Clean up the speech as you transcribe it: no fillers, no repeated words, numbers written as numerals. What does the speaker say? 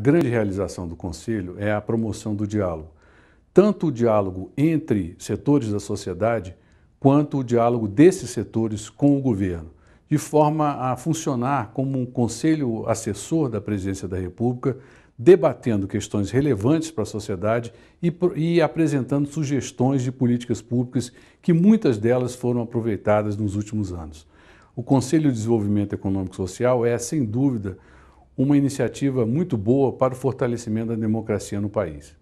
grande realização do Conselho é a promoção do diálogo, tanto o diálogo entre setores da sociedade, quanto o diálogo desses setores com o governo, de forma a funcionar como um conselho assessor da Presidência da República, debatendo questões relevantes para a sociedade e apresentando sugestões de políticas públicas, que muitas delas foram aproveitadas nos últimos anos. O Conselho de Desenvolvimento Econômico e Social é, sem dúvida, uma iniciativa muito boa para o fortalecimento da democracia no país.